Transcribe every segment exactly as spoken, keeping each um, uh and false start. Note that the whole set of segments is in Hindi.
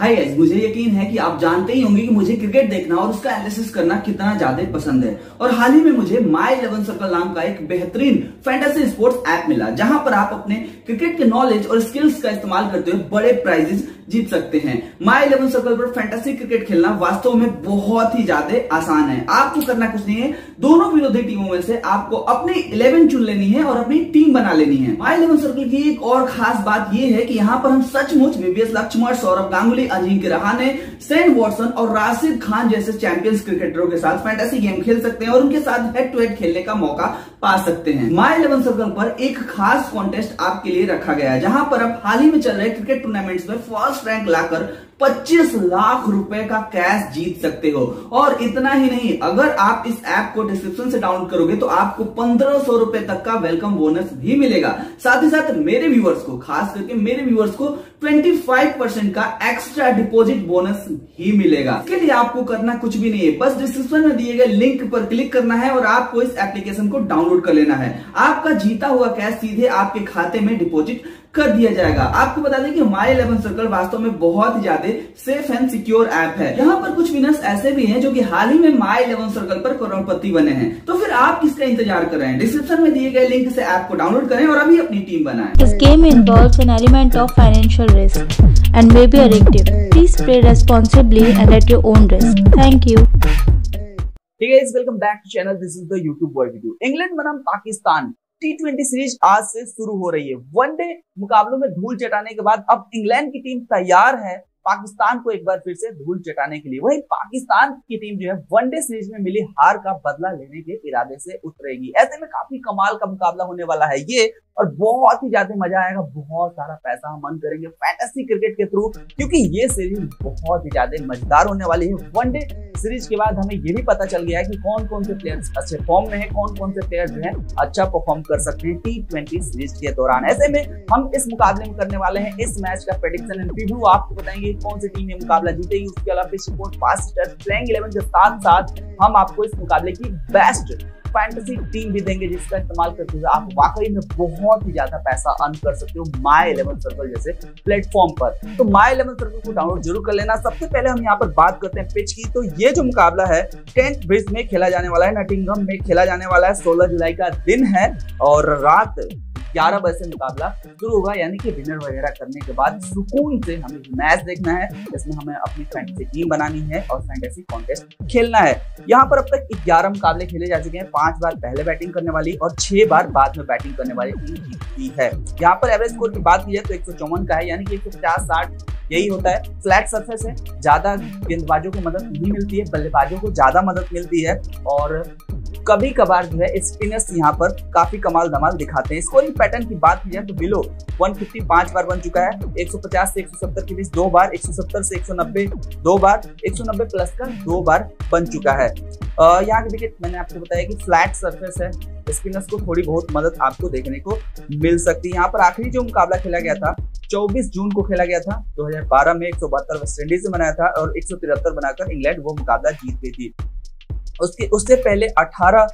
हाय गाइस, मुझे यकीन है कि आप जानते ही होंगे कि मुझे क्रिकेट देखना और उसका एनालिसिस करना कितना ज्यादा पसंद है। और हाल ही में मुझे माय इलेवन सर्कल नाम का एक बेहतरीन फैंटेसी स्पोर्ट्स ऐप मिला, जहां पर आप अपने क्रिकेट के नॉलेज और स्किल्स का इस्तेमाल करते हुए बड़े प्राइजेस जीत सकते हैं। माय इलेवन सर्कल पर फैंटेसी क्रिकेट खेलना वास्तव में बहुत ही ज्यादा आसान है। आपको करना कुछ नहीं है, दोनों विरोधी टीमों में से आपको अपनी इलेवन चुन लेनी है और अपनी टीम बना लेनी है। माय इलेवन सर्कल की एक और खास बात यह है कि यहाँ पर हम सचमुच V V S Laxman, Sourav Ganguly, Ajinkya Rahane, Shane Watson और राशिद खान जैसे चैंपियंस क्रिकेटरों के साथ फैंटेसी गेम खेल सकते हैं और उनके साथ हेड टू हेड खेलने का मौका पा सकते हैं। माय इलेवन सर्कल पर एक खास कॉन्टेस्ट आपके लिए रखा गया है, जहां पर आप हाल ही में चल रहे क्रिकेट टूर्नामेंट्स में फर्स्ट रैंक लाकर पच्चीस लाख रुपए का कैश जीत सकते हो। और इतना ही नहीं, अगर आप इस ऐप को डिस्क्रिप्शन से डाउनलोड करोगे तो आपको पंद्रह सौ रुपए तक का वेलकम बोनस भी मिलेगा। साथ ही साथ मेरे व्यूअर्स को, खास करके मेरे व्यूअर्स को पच्चीस परसेंट का एक्स्ट्रा डिपॉजिट बोनस ही मिलेगा। इसके लिए आपको करना कुछ भी नहीं है, बस डिस्क्रिप्शन में दिए गए लिंक पर क्लिक करना है और आपको इस एप्लीकेशन को डाउनलोड कर लेना है। आपका जीता हुआ कैश सीधे आपके खाते में डिपॉजिट कर दिया जाएगा। आपको बता दें कि माय इलेवन सर्कल वास्तव में बहुत ही ज्यादा सेफ एंड सिक्योर ऐप है। यहाँ पर कुछ विनर्स ऐसे भी हैं जो कि हाल ही में माय इलेवन सर्कल पर करोड़पति बने हैं। तो फिर आप किसका इंतजार कर रहे हैं? डिस्क्रिप्शन में दिए गए लिंक से ऐप को डाउनलोड करें और अभी अपनी टीम बनाएं। This game involves an element of financial risk and may be addictive. Please play responsibly and at your own risk. Thank you. Hey guys, welcome back to channel. This is the YouTube boy video. England बनाम पाकिस्तान टी ट्वेंटी सीरीज आज से शुरू हो रही है। वनडे मुकाबलों में धूल चटाने के बाद अब इंग्लैंड की टीम तैयार है पाकिस्तान को एक बार फिर से धूल चटाने के लिए। वहीं पाकिस्तान की टीम जो है वनडे सीरीज में मिली हार का बदला लेने के इरादे से उतरेगी। ऐसे में काफी कमाल का मुकाबला होने वाला है ये, और बहुत ही ज्यादा मजा आएगा। बहुत सारा पैसा हम अर्न करेंगे फैंटेसी क्रिकेट के थ्रू, क्योंकि ये सीरीज बहुत ही ज्यादा मजेदार होने वाली है। वनडे सीरीज के बाद हमें ये भी पता चल गया है कि कौन कौन से प्लेयर्स अच्छे फॉर्म में हैं, कौन कौन से प्लेयर्स जो हैं अच्छा परफॉर्म कर सकते हैं टी ट्वेंटी सीरीज के दौरान। ऐसे में हम इस मुकाबले में करने वाले हैं इस मैच का प्रेडिक्शन एंड प्रीव्यू। आपको बताएंगे कौन सी टीम ये मुकाबला जीतेगी। उसके अलावा pitch report, fast hitters, playing eleven के साथ साथ हम आपको इस मुकाबले की बेस्ट फैंटेसी टीम भी देंगे, जिसका इस्तेमाल करते हुए आप वाकई में बहुत ही ज्यादा पैसा अर्न कर सकते हो माय इलेवन सर्कल जैसे प्लेटफॉर्म पर। तो माय इलेवन सर्कल को डाउनलोड जरूर कर लेना। सबसे पहले हम यहाँ पर बात करते हैं पिच की। तो ये जो मुकाबला है ट्रेंट ब्रिज में खेला जाने वाला है, नॉटिंघम में खेला जाने वाला है। सोलह जुलाई का दिन है और रात ग्यारह बजे से मुकाबला शुरू होगा, यानी कि डिनर वगैरह करने के बाद सुकून से हमें मैच देखना है। इसमें हमें अपनी फैंटेसी टीम बनानी है और फैंटेसी कॉन्टेस्ट खेलना है। यहाँ पर अब तक ग्यारह मुकाबले खेले जा चुके हैं। पांच बार पहले बैटिंग करने वाली और छह बार बाद में बैटिंग करने वाली टीम जीतती है। यहाँ पर एवरेज स्कोर की बात की जाए तो एक सौ चौवन का है, यानी कि एक सौ पचास साठ यही होता है। फ्लैट सरफेस है, ज्यादा गेंदबाजों को मदद नहीं मिलती है, बल्लेबाजों को ज्यादा मदद मिलती है और कभी कभार जो है स्पिनर्स यहाँ पर काफी कमाल धमाल दिखाते हैं। स्कोरिंग पैटर्न की बात की जाए तो बिलो एक सौ पचास पांच बार बन चुका है, एक सौ पचास से एक सौ सत्तर के बीच दो बार, एक सौ सत्तर से एक सौ नब्बे दो बार, एक सौ नब्बे प्लस का दो बार बन चुका है। यहाँ के विकेट मैंने आपको बताया कि फ्लैट सरफेस है, स्पिनर्स को थोड़ी बहुत मदद आपको देखने को मिल सकती है। यहाँ पर आखिरी जो मुकाबला खेला गया था चौबीस जून को खेला गया था दो हज़ार बारह में, एक सौ बहत्तर वेस्ट इंडीज ने बनाया था और एक सौ तिहत्तर बनाकर इंग्लैंड वो मुकाबला जीत गई थी। उसके उससे पहले अठारह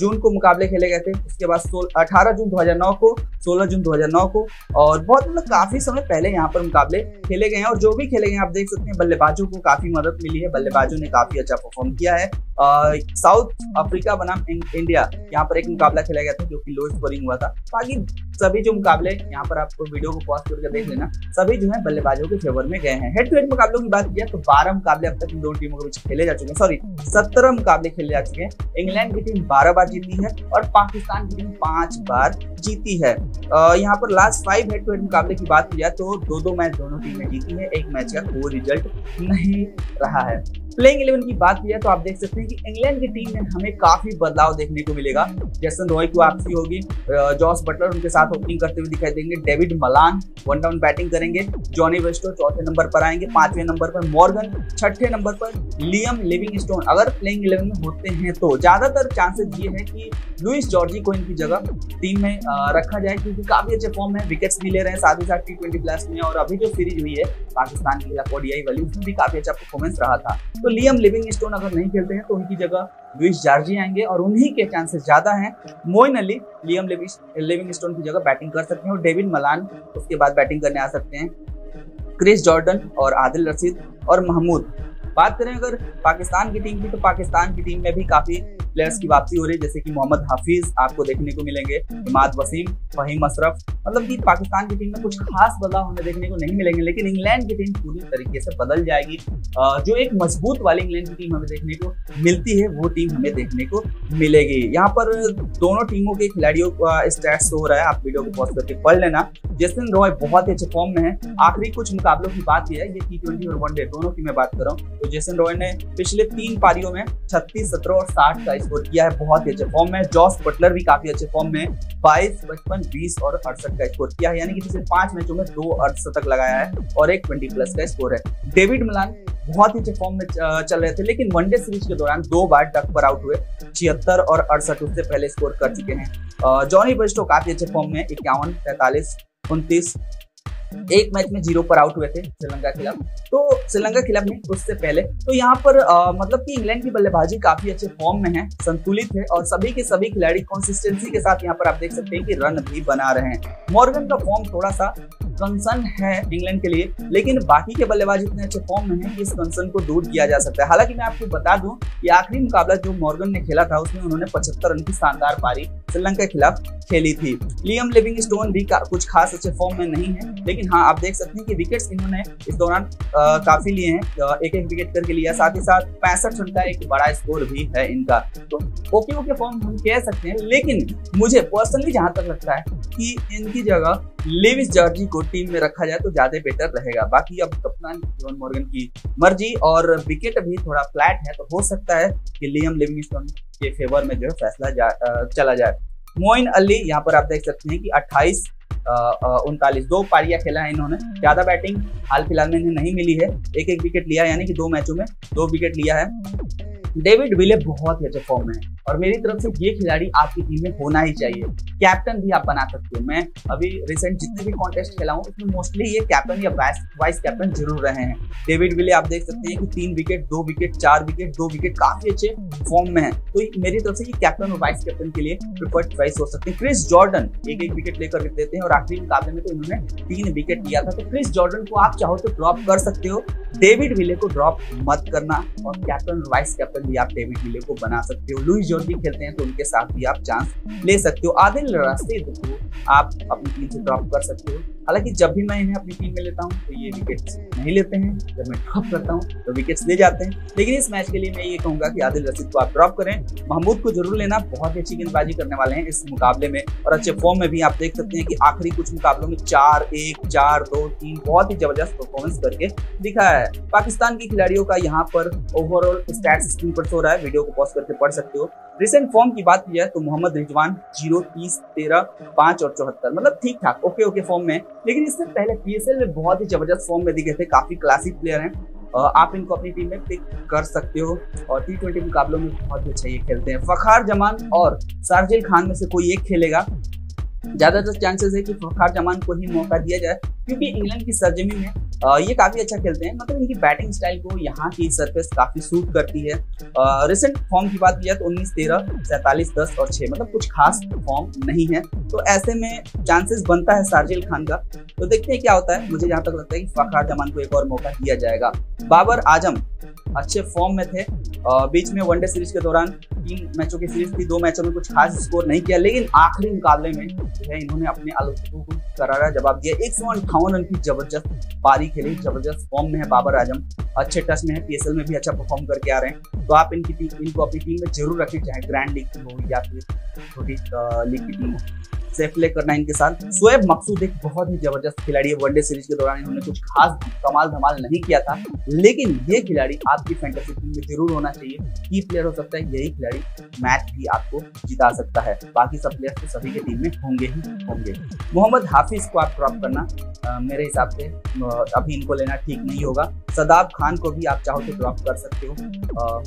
जून को मुकाबले खेले गए थे, उसके बाद अठारह जून दो हज़ार नौ को, सोलह जून दो हज़ार नौ को, और बहुत मतलब काफी समय पहले यहाँ पर मुकाबले खेले गए हैं। और जो भी खेले गए आप देख सकते हैं बल्लेबाजों को काफी मदद मिली है, बल्लेबाजों ने काफी अच्छा परफॉर्म किया है। साउथ अफ्रीका बनाम इंडिया यहाँ पर एक मुकाबला खेला गया था जो कि लो स्कोरिंग हुआ था। बाकी सभी जो मुकाबले यहाँ पर आपको वीडियो को पॉज करके देख लेना, सभी जो है बल्लेबाजों के फेवर में गए हैं। हेड टू हेड मुकाबलों की बात किया तो बारह मुकाबले अब तक इन दोनों टीमों के बीच खेले जा चुके हैं, सॉरी सत्रह मुकाबले खेले जा चुके हैं। इंग्लैंड की टीम बारह बार जीती है और पाकिस्तान की टीम पांच बार जीती है। यहाँ पर last five head to head मुकाबले की बात किया तो दो दो मैच दोनों टीम ने जीती है, एक मैच का कोई रिजल्ट नहीं रहा है। प्लेइंग इलेवन की बात किया तो आप देख सकते हैं कि इंग्लैंड की टीम में हमें काफी बदलाव देखने को मिलेगा। जेसन रॉय की वापसी होगी, जॉस बटलर उनके साथ ओपनिंग करते हुए दिखाई देंगे, David Malan one down batting करेंगे, जॉनी बेस्टो चौथे नंबर पर आएंगे, पांचवें नंबर पर मॉर्गन, छठे नंबर पर लियम लिविंगस्टोन अगर प्लेइंग इलेवन में होते हैं तो ज्यादातर चांसेस ये है कि लुइस जॉर्जी को इनकी जगह टीम में रखा जाए, क्योंकि काफी अच्छे फॉर्म है, विकेट्स भी ले रहे हैं साथ ही साथ टी ट्वेंटी प्लस में, और अभी जो सीरीज हुई है पाकिस्तान के खिलाफ ओडीआई वाली उसमें भी काफी अच्छा परफॉर्मेंस रहा था। तो लियम लिविंगस्टोन अगर नहीं खेलते हैं तो उनकी जगह लुइस जॉर्जी आएंगे और उन्हीं के चांसेस ज्यादा हैं। मोइन अली लियम लिविंगस्टोन की जगह बैटिंग कर सकते हैं और डेविड मलान उसके बाद बैटिंग करने आ सकते हैं। क्रिस जॉर्डन और आदिल रशीद और महमूद। बात करें अगर पाकिस्तान की टीम की, तो पाकिस्तान की टीम में भी काफ़ी प्लेयर्स की वापसी हो रही है, जैसे कि मोहम्मद हाफिज आपको देखने को मिलेंगे, इमाद वसीम, फहीम अशरफ। मतलब कि पाकिस्तान की टीम में कुछ खास बदलाव हमें देखने को नहीं मिलेंगे, लेकिन इंग्लैंड की टीम पूरी तरीके से बदल जाएगी। जो एक मजबूत वाली इंग्लैंड की टीम हमें देखने को मिलती है, वो टीम हमें देखने को मिलेगी। यहाँ पर दोनों टीमों के खिलाड़ियों का स्टैट्स हो रहा है, आप वीडियो को पॉज करके पढ़ लेना। जेसन रॉय बहुत ही अच्छे फॉर्म में है। आखिरी कुछ मुकाबलों की बात यह है, ये टी ट्वेंटी और वनडे दोनों की मैं बात कर रहा हूँ, तो जेसन रॉय ने पिछले तीन पारियों में छत्तीस, सत्रह और साठ का स्कोर किया है, बहुत ही अच्छे फॉर्म में। जॉस बटलर भी काफी अच्छे फॉर्म में, बाईस, पचपन, बीस और अड़सठ का स्कोर किया है, यानी कि पिछले पांच मैचों में दो अर्धशतक लगाया है और एक ट्वेंटी प्लस का स्कोर है। डेविड मलान बहुत ही अच्छे फॉर्म में चल रहे थे, लेकिन वनडे सीरीज के दौरान दो बार डक पर आउट हुए, छिहत्तर और अड़सठ उससे पहले स्कोर कर चुके हैं। जॉनी बेस्टो काफी अच्छे फॉर्म में, इक्यावन, पैंतालीस, उनतीस, एक मैच में जीरो पर आउट हुए थे श्रीलंका के खिलाफ, तो श्रीलंका के खिलाफ नहीं उससे पहले। तो यहाँ पर आ, मतलब कि इंग्लैंड की बल्लेबाजी काफी अच्छे फॉर्म में है, संतुलित है और सभी के सभी खिलाड़ी कंसिस्टेंसी के साथ यहाँ पर आप देख सकते हैं कि रन भी बना रहे हैं। मॉर्गन का फॉर्म थोड़ा सा कंसर्न है इंग्लैंड के लिए, लेकिन बाकी के बल्लेबाज इतने अच्छे फॉर्म में हैं कि इस कंसर्न को दूर किया जा सकता है। हालांकि मैं आपको बता दूं कि आखिरी मुकाबला जो मॉर्गन ने खेला था, उसमें उन्होंने पचहत्तर रन की शानदार पारी श्रीलंका के खिलाफ खेली थी। लियम लिविंगस्टोन भी कुछ खास अच्छे फॉर्म में नहीं है, लेकिन हाँ आप देख सकते हैं कि विकेट्स इन्होंने इस दौरान काफी लिए हैं, एक एक विकेट करके लिया, साथ ही साथ पैंसठ रन का एक बड़ा स्कोर भी है इनका, तो ओके ओके फॉर्म हम कह सकते हैं। लेकिन मुझे पर्सनली जहाँ तक लगता है कि इनकी जगह लेविस जॉर्जी को टीम में रखा जाए तो ज्यादा बेटर रहेगा। बाकी अब कप्तान एवन मॉर्गन की मर्जी और विकेट भी थोड़ा फ्लैट है, तो हो सकता है कि लियम लिविंगस्टोन के फेवर में जो है फैसला जा, चला जाए। मोइन अली यहाँ पर आप देख सकते हैं कि अट्ठाईस, उनतालीस, दो पारियां खेला है इन्होंने, ज्यादा बैटिंग हाल फिलहाल में नहीं मिली है, एक एक विकेट लिया है, यानी कि दो मैचों में दो विकेट लिया है। डेविड विले बहुत ही अच्छे फॉर्म में है और मेरी तरफ से ये खिलाड़ी आपकी टीम में होना ही चाहिए। कैप्टन भी आप बना सकते हो, मैं अभी रिसेंट जितने भी कॉन्टेस्ट खेला हूँ उसमें मोस्टली ये कैप्टन या वाइस कैप्टन जरूर रहे हैं। डेविड विले आप देख सकते हैं कि तीन विकेट, दो विकेट, चार विकेट, दो विकेट, काफी अच्छे फॉर्म में है, तो मेरी तरफ से ये कैप्टन और वाइस कैप्टन के लिए प्रिफर्ड चॉइस हो सकते हैं। क्रिस जॉर्डन एक एक विकेट लेकर देते हैं और आखिरी मुकाबले में तो इन्होंने तीन विकेट लिया था, तो क्रिस जॉर्डन को आप चाहो तो ड्रॉप कर सकते हो, डेविड विले को ड्रॉप मत करना और कैप्टन और वाइस कैप्टन भी आप डेविड विले को बना सकते हो। लुइस जॉर्जी खेलते हैं तो उनके साथ भी आप चांस ले सकते हो। आदिल रशीद को आप अपनी टीम से ड्रॉप कर सकते हो, हालांकि जब भी मैं इन्हें अपनी टीम में लेता हूं तो ये विकेट्स नहीं लेते हैं, जब मैं ड्रॉप करता हूं तो विकेट्स ले जाते हैं, लेकिन इस मैच के लिए मैं ये कहूंगा कि आदिल रशीद को आप ड्रॉप करें। महमूद को जरूर लेना, बहुत ही अच्छी गेंदबाजी करने वाले हैं इस मुकाबले में और अच्छे फॉर्म में भी आप देख सकते हैं कि आखिरी कुछ मुकाबलों में चार, एक, चार, दो, तीन बहुत ही जबरदस्त परफॉर्मेंस करके दिखाया है। पाकिस्तान के खिलाड़ियों का यहाँ पर ओवरऑल स्टैट्स स्क्रीन पर शो रहा है, वीडियो को पॉज करके पढ़ सकते हो। रिसेंट फॉर्म की बात की जाए तो मोहम्मद रिजवान जीरो, तीस, तेरह, पांच और चौहत्तर, मतलब ठीक ठाक ओके ओके फॉर्म में, लेकिन इससे पहले पीएसएल में बहुत ही जबरदस्त फॉर्म में दिखे थे, काफी क्लासिक प्लेयर हैं, आप इनको अपनी टीम में पिक कर सकते हो और टी ट्वेंटी मुकाबलों में बहुत ही अच्छा ये खेलते हैं। फखार जमान और शारजील खान में से कोई एक खेलेगा, ज्यादातर चांसेस है कि फखार जमान को ही मौका दिया जाए, क्योंकि इंग्लैंड की सरजमी में ये काफी अच्छा खेलते हैं, मतलब इनकी बैटिंग स्टाइल को यहाँ की सरफेस काफी सूट करती है। रिसेंट फॉर्म की बात की जाए तो उन्नीस, तेरह, सैंतालीस, दस और छह, मतलब कुछ खास फॉर्म नहीं है, तो ऐसे में चांसेस बनता है शारजील खान का, तो देखते हैं क्या होता है। मुझे जहाँ तक लगता है कि फखर जमान को एक और मौका दिया जाएगा। बाबर आजम अच्छे फॉर्म में थे, बीच में वनडे सीरीज के दौरान तीन मैचों की सीरीज थी, दो मैचों में कुछ खास स्कोर नहीं किया, लेकिन आखिरी मुकाबले में जो है इन्होंने अपने आलोचकों को करारा जवाब दिया, एक सौ अंठावन रन की जबरदस्त पारी खेली, जबरदस्त फॉर्म में है बाबर आजम, अच्छे टच में है, पीएसएल में भी अच्छा परफॉर्म करके आ रहे हैं, तो आप इनकी टीम इनको अपनी टीम में जरूर रखें, चाहे ग्रैंड लीग की हो या फिर छोटी लीग की टीम हो, से प्ले करना इनके साथ। सुएब मकसूद एक बहुत ही जबरदस्त खिलाड़ी है, वनडे सीरीज के दौरान इन्होंने कुछ खास कमाल धमाल नहीं किया था, लेकिन ये खिलाड़ी आपकी फैंटेसी टीम में जरूर होना चाहिए, की प्लेयर हो सकता है, यही खिलाड़ी मैच भी आपको जिता सकता है, बाकी सब प्लेयर तो सभी के टीम में होंगे ही होंगे। मोहम्मद हाफिज को आप ड्रॉप करना आ, मेरे हिसाब से अभी इनको लेना ठीक नहीं होगा। शदाब खान को भी आप चाहो तो ड्रॉप कर सकते हो, आ,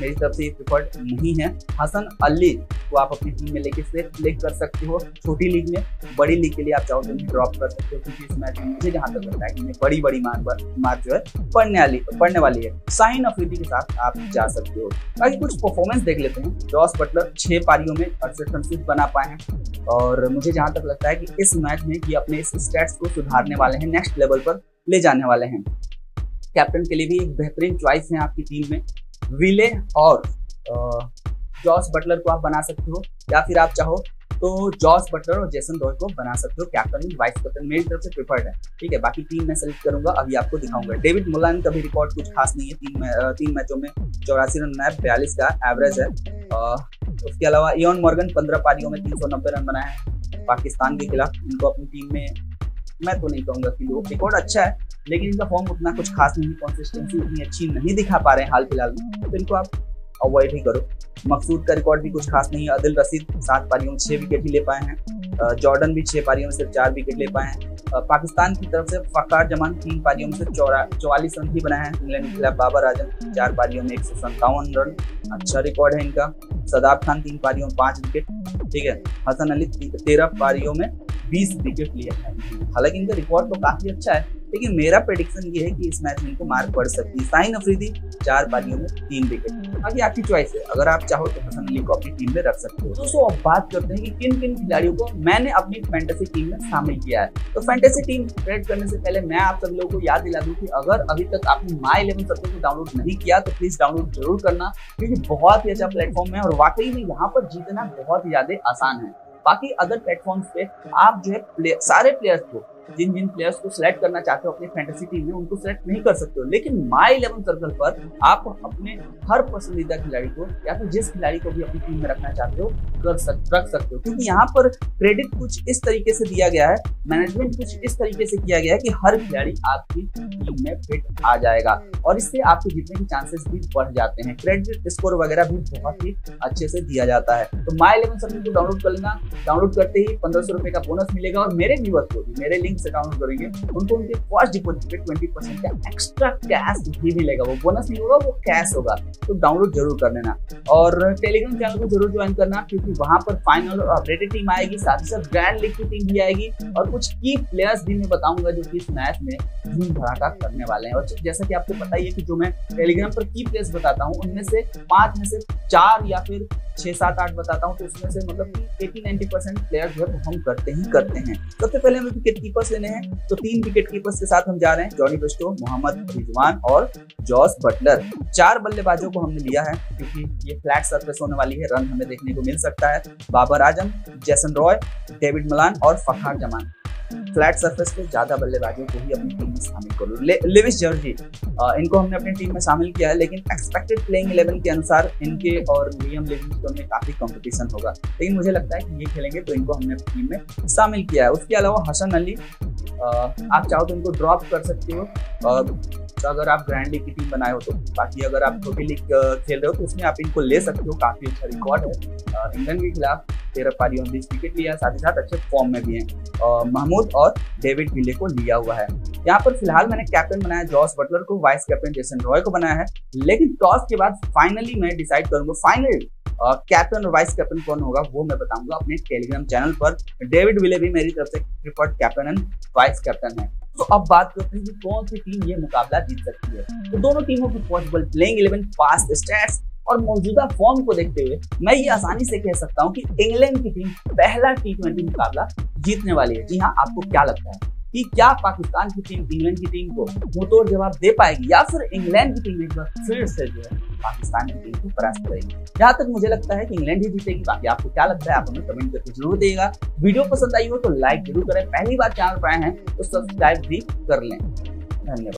मेरी तरफ से ये प्रिफर्ड नहीं है। हसन अली को आप अपनी टीम में लेके से प्ले कर सकते हो, छोटी लीग में, बड़ी लीग के लिए आप चाहो तो उन्हें ड्रॉप कर सकते हो, क्योंकि इस मैच में मुझे जहाँ तक लगता है कि बड़ी बड़ी मार जो है पढ़ने वाली पढ़ने वाली है। साइन अफरीदी के साथ आप जा सकते हो। बाकी कुछ परफॉर्मेंस देख लेते हैं। जॉस बटलर छः पारियों में अड़सठ रन सिर्फ बना पाए हैं और मुझे जहाँ तक लगता है कि इस मैच में ये अपने इस स्टैट्स को सुधारने वाले हैं, नेक्स्ट लेवल पर ले जाने वाले हैं। कैप्टन के लिए भी एक बेहतरीन चॉइस है आपकी टीम में। विले और जॉस बटलर को आप बना सकते हो, या फिर आप चाहो तो जॉस बटलर और जेसन रॉय को बना सकते हो कैप्टन वाइस कैप्टन। मेरी तरफ से प्रिफर्ड है, ठीक है। बाकी टीम मैं सेलेक्ट करूंगा, अभी आपको दिखाऊंगा। डेविड मलान का भी रिकॉर्ड कुछ खास नहीं है, तीन में, तीन मैचों में चौरासी रन बनाए, बयालीस का एवरेज है। आ, उसके अलावा एओन मॉर्गन पंद्रह पारियों में तीन सौ नब्बे रन बनाए हैं पाकिस्तान के खिलाफ। इनको अपनी टीम में मैं तो नहीं कहूँगा कि वो, रिकॉर्ड अच्छा है लेकिन इनका फॉर्म उतना कुछ खास नहीं, कंसिस्टेंसी उतनी अच्छी नहीं दिखा पा रहे हैं हाल फिलहाल में, तो इनको आप अवॉइड ही करो। मकसूद का रिकॉर्ड भी कुछ खास नहीं है। आदिल रशीद सात पारियों में छः विकेट ही ले पाए हैं। जॉर्डन भी छः पारियों में सिर्फ चार विकेट ले पाए हैं। पाकिस्तान की तरफ से फखार जमान तीन पारियों में सिर्फ चौरा चौवालीस रन ही बनाए हैं। इंग्लैंड के खिलाफ बाबर आजम चार पारियों में एक सौ संतावन रन, अच्छा रिकॉर्ड है इनका। शदाब खान तीन पारियों में पाँच विकेट, ठीक है। हसन अली तेरह पारियों में बीस विकेट लिए हैं। हालांकि इनका रिकॉर्ड तो काफ़ी अच्छा है, लेकिन मेरा प्रेडिक्शन ये है कि इस मैच में इनको मार पड़ सकती है। साइन अफरीदी चार पारियों में तीन विकेट। अभी आपकी चॉइस है, अगर आप चाहो तो हसन अली को अपनी टीम में रख सकते हो। दोस्तों अब बात करते हैं कि किन किन खिलाड़ियों को मैंने अपनी फैंटेसी टीम में शामिल किया है। तो फैंटेसी टीम क्रिएट करने से पहले मैं आप सब लोगों को याद दिला दूं कि अगर अभी तक आपने माय इलेवन सर्कल को डाउनलोड नहीं किया तो प्लीज डाउनलोड जरूर करना, क्योंकि बहुत ही अच्छा प्लेटफॉर्म है और वाकई में यहाँ पर जीतना बहुत ही ज्यादा आसान है। बाकी अदर प्लेटफॉर्म्स पे आप जो है प्ले, सारे प्लेयर्स को, जिन जिन प्लेयर्स को सिलेक्ट करना चाहते हो अपनी फैंटेसी टीम में, उनको सिलेक्ट नहीं कर सकते हो। लेकिन माय इलेवन सर्कल पर आप अपने हर पसंदीदा खिलाड़ी को या फिर जिस खिलाड़ी को भी अपनी टीम में रखना चाहते हो कर सक रख सकते हो, क्योंकि यहाँ पर क्रेडिट कुछ इस तरीके से दिया गया है, मैनेजमेंट कुछ इस तरीके से किया गया है कि हर खिलाड़ी आपकी टीम में फिट आ जाएगा और इससे आपके जीतने के चांसेस भी बढ़ जाते हैं। क्रेडिट स्कोर वगैरह भी बहुत ही अच्छे से दिया जाता है। तो माय इलेवन सर्कल को डाउनलोड कर लेना। डाउनलोड करते ही पंद्रह सौ रुपए का बोनस मिलेगा और मेरे व्यूअर्स को भी, मेरे लिंक से डाउनलोड करेंगे उनको उनके फर्स्ट डिपॉजिट पे बीस परसेंट का एक्स्ट्रा कैश भी मिलेगा। वो बोनस नहीं होगा, वो कैश होगा। तो डाउनलोड जरूर कर लेना और टेलीग्राम चैनल को जरूर ज्वाइन करना, क्योंकि वहां पर फाइनल और अपडेटेड टीम आएगी, साथ ही साथ ग्रैंड लीग की टीम भी आएगी और कुछ की प्लेयर्स भी मैं बताऊंगा जो कि इस मैच में धूम धड़ाका करने वाले हैं। और जैसा कि आपको पता ही है कि जो मैं टेलीग्राम पर की प्लेयर्स बताता हूँ उनमें से पांच में से चार या फिर छह सात आठ बताता हूँ, तो उसमें से मतलब कि अस्सी नब्बे परसेंट प्लेयर जो है हम करते ही करते हैं। सबसे पहले हमें विकेट कीपर्स लेने हैं, तो तीन विकेट कीपर्स के साथ हम जा रहे हैं जॉनी बेस्टो, मोहम्मद रिजवान और जॉस बटलर। चार बल्लेबाजों को हमने लिया है क्योंकि ये फ्लैट सरफेस होने वाली है, रन हमें देखने को मिल सकता है। Babar Azam, Jason Roy, David Malan और फखार जमान। फ्लैट सरफेस पे ज्यादा बल्लेबाजों को ही अपनी टीम में शामिल करो। ले, लेविस जर्जी इनको हमने अपनी टीम में शामिल किया है, लेकिन एक्सपेक्टेड प्लेइंग इलेवन के अनुसार इनके और लियम लिविंगस्टोन में काफी कंपटीशन होगा, लेकिन मुझे लगता है कि ये खेलेंगे तो इनको हमने अपनी टीम में शामिल किया है। उसके अलावा हसन अली आप चाहो तो इनको ड्रॉप कर सकते हो और तो अगर आप ग्रैंड लीग की टीम बनाए हो तो, बाकी अगर आप छोटी लीग खेल रहे हो तो उसमें आप इनको ले सकते हो। काफी अच्छा रिकॉर्ड है, इंग्लैंड के खिलाफ तेरह पारियों में बीस विकेट लिया, साथ ही साथ अच्छे फॉर्म में भी हैं। महमूद और डेविड विले को लिया हुआ है। यहाँ पर फिलहाल मैंने कैप्टन बनाया जॉस बटलर को, वाइस कैप्टन जेसन रॉय को बनाया है, लेकिन टॉस के बाद फाइनली मैं डिसाइड करूंगा फाइनली कैप्टन और वाइस कैप्टन कौन होगा वो मैं बताऊंगा अपने टेलीग्राम चैनल पर। डेविड विले भी मेरी तरफ से preferred captain and vice captain है। तो अब बात करते हैं कि कौन सी टीम ये मुकाबला जीत सकती है। तो दोनों टीमों की possible playing eleven, past stats और मौजूदा फॉर्म को देखते हुए मैं ये आसानी से कह सकता हूँ कि इंग्लैंड की टीम पहला टी ट्वेंटी मुकाबला जीतने वाली है। जी हाँ, आपको क्या लगता है कि क्या पाकिस्तान की टीम इंग्लैंड की टीम को मुंहतोड़ जवाब दे पाएगी या फिर इंग्लैंड की टीम एक बार फिर से जो है पाकिस्तान की टीम को परास्त करेगी? जहाँ तक मुझे लगता है कि इंग्लैंड ही जीतेगी। बाकी आपको क्या लगता है आप हमें कमेंट करके जरूर देगा। वीडियो पसंद आई हो तो लाइक जरूर करें, पहली बार चैनल पर आए हैं तो सब्सक्राइब भी कर लें। धन्यवाद।